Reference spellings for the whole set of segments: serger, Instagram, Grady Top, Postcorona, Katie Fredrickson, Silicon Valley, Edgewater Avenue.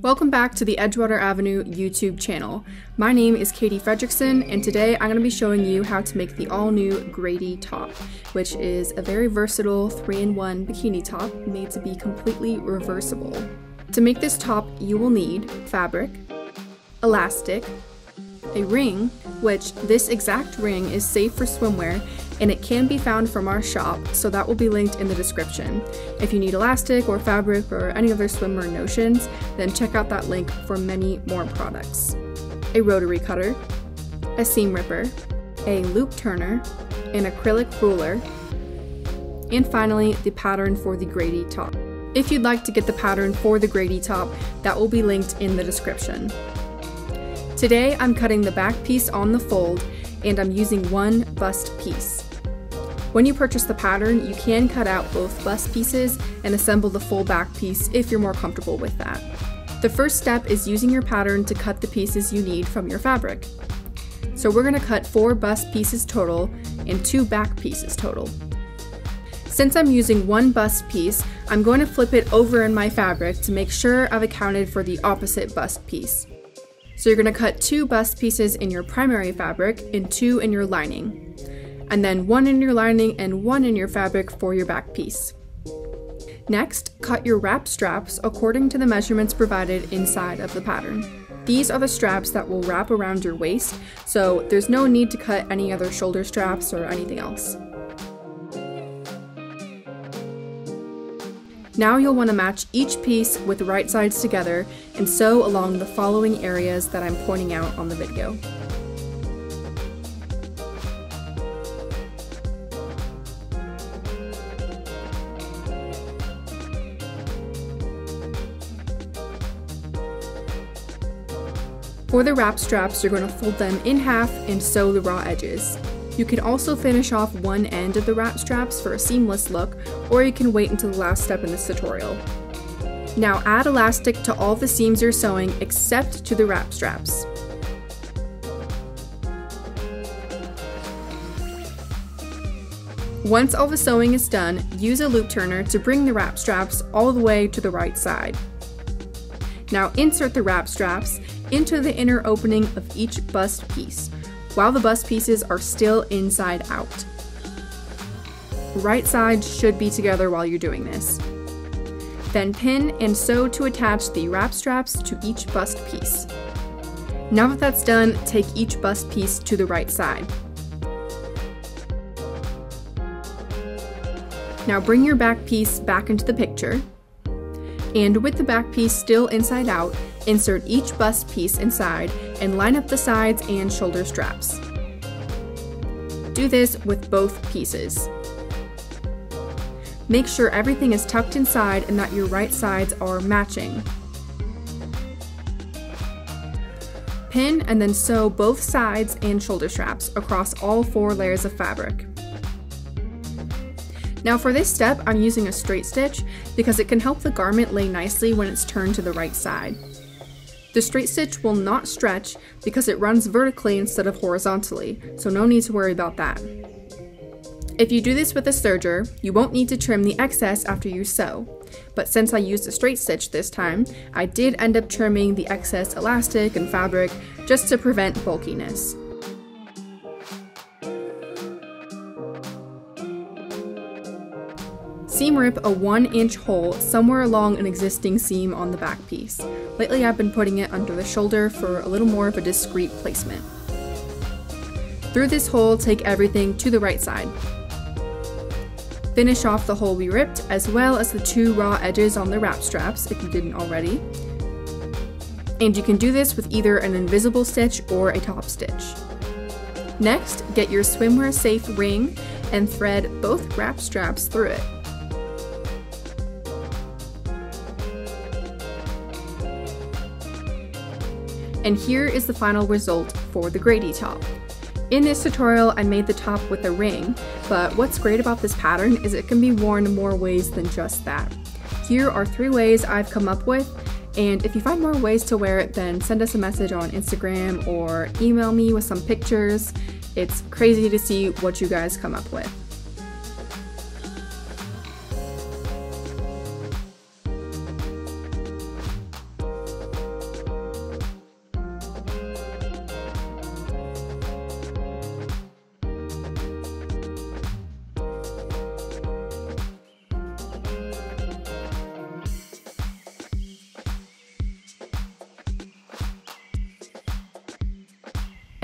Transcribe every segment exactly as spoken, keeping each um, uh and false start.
Welcome back to the Edgewater Avenue YouTube channel. My name is Katie Fredrickson, and today I'm going to be showing you how to make the all-new Grady Top, which is a very versatile three in one bikini top made to be completely reversible. To make this top, you will need fabric, elastic, a ring, which this exact ring is safe for swimwear, and it can be found from our shop, so that will be linked in the description. If you need elastic or fabric or any other swimwear notions, then check out that link for many more products. A rotary cutter, a seam ripper, a loop turner, an acrylic ruler, and finally the pattern for the Grady top. If you'd like to get the pattern for the Grady top, that will be linked in the description. Today I'm cutting the back piece on the fold, and I'm using one bust piece. When you purchase the pattern, you can cut out both bust pieces and assemble the full back piece if you're more comfortable with that. The first step is using your pattern to cut the pieces you need from your fabric. So we're going to cut four bust pieces total and two back pieces total. Since I'm using one bust piece, I'm going to flip it over in my fabric to make sure I've accounted for the opposite bust piece. So you're going to cut two bust pieces in your primary fabric and two in your lining, and then one in your lining and one in your fabric for your back piece. Next, cut your wrap straps according to the measurements provided inside of the pattern. These are the straps that will wrap around your waist, so there's no need to cut any other shoulder straps or anything else. Now you'll want to match each piece with the right sides together and sew along the following areas that I'm pointing out on the video. For the wrap straps, you're going to fold them in half and sew the raw edges. You can also finish off one end of the wrap straps for a seamless look, or you can wait until the last step in this tutorial. Now add elastic to all the seams you're sewing except to the wrap straps. Once all the sewing is done, use a loop turner to bring the wrap straps all the way to the right side. Now insert the wrap straps into the inner opening of each bust piece, while the bust pieces are still inside out. Right sides should be together while you're doing this. Then pin and sew to attach the wrap straps to each bust piece. Now that that's done, take each bust piece to the right side. Now bring your back piece back into the picture, and with the back piece still inside out, insert each bust piece inside and line up the sides and shoulder straps. Do this with both pieces. Make sure everything is tucked inside and that your right sides are matching. Pin and then sew both sides and shoulder straps across all four layers of fabric. Now for this step, I'm using a straight stitch because it can help the garment lay nicely when it's turned to the right side. The straight stitch will not stretch because it runs vertically instead of horizontally, so no need to worry about that. If you do this with a serger, you won't need to trim the excess after you sew, but since I used a straight stitch this time, I did end up trimming the excess elastic and fabric just to prevent bulkiness. Seam rip a one inch hole somewhere along an existing seam on the back piece. Lately I've been putting it under the shoulder for a little more of a discreet placement. Through this hole, take everything to the right side. Finish off the hole we ripped, as well as the two raw edges on the wrap straps if you didn't already. And you can do this with either an invisible stitch or a top stitch. Next, get your swimwear safe ring and thread both wrap straps through it. And here is the final result for the Grady top. In this tutorial, I made the top with a ring, but what's great about this pattern is it can be worn more ways than just that. Here are three ways I've come up with, and if you find more ways to wear it, then send us a message on Instagram or email me with some pictures. It's crazy to see what you guys come up with.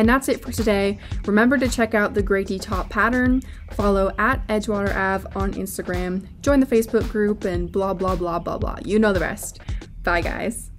And that's it for today. Remember to check out the Grady Top pattern, follow at Edgewater Ave on Instagram, join the Facebook group, and blah, blah, blah, blah, blah. You know the rest. Bye, guys.